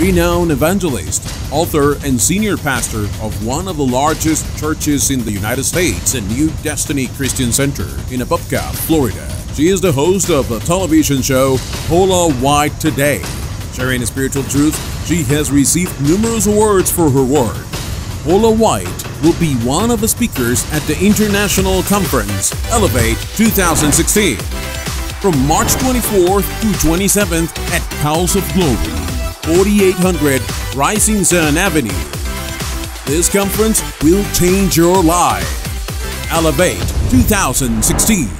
renowned evangelist, author, and senior pastor of one of the largest churches in the United States and New Destiny Christian Center in Apopka, Florida. She is the host of the television show Paula White Today. Sharing spiritual truth, she has received numerous awards for her work. Paula White will be one of the speakers at the international conference Elevate 2016 from March 24th to 27th at House of Glory, 4800 Rising Sun Avenue. This conference will change your life. Elevate 2016.